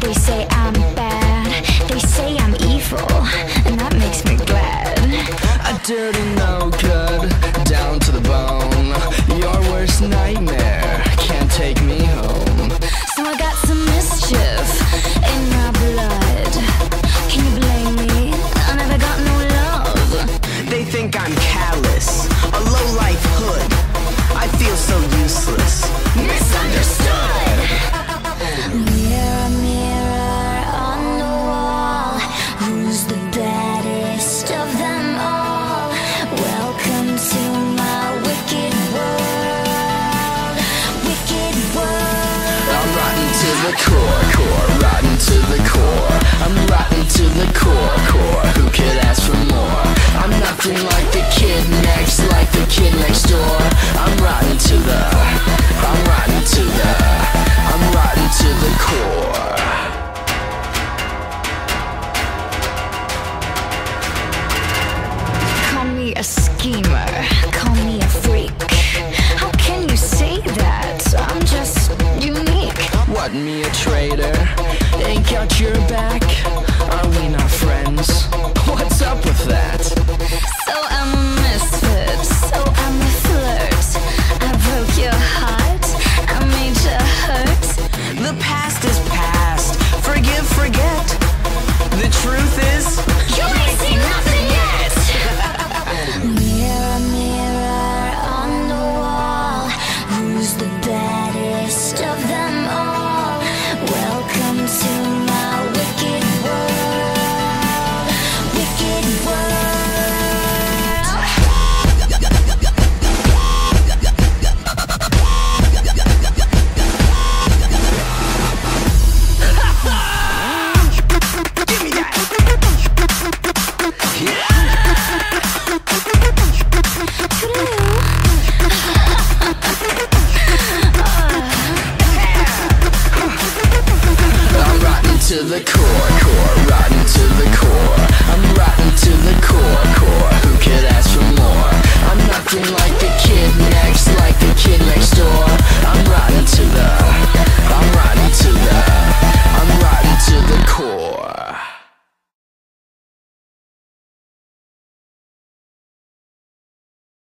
They say I'm bad, they say I'm evil, and that makes me glad. A dirty no good, down to the bone. Your worst nightmare can't take me home. So I got some mischief in my blood. Can you blame me? I never got no love. They think I'm callous, a low-life hood. I feel so useless, misunderstood. Mirror, mirror on the wall, who's the baddest of them all? Welcome to my wicked world, wicked world. I'm rotten to the core, core, rotten to the core. I'm rotten to the core, core, who could ask for more? I'm nothing like the kid next, like the kid next door. I'm rotten to the, I'm rotten to the, I'm rotten to the core. Call me a schemer, call me a freak. How can you say that? I'm just unique. What, me a traitor? Ain't got your back? Are we not friends? What's up with that? So I'm a misfit, so I'm a flirt. I broke your heart, I made you hurt. The past is past, forgive, forget. The truth is, you ain't seen nothing yet. Mirror, mirror on the wall, who's the baddest of them all? Welcome to my wicked world, wicked world. To the core, core, rotten to the core. I'm rotten to the core, core, who could ask for more? I'm nothing like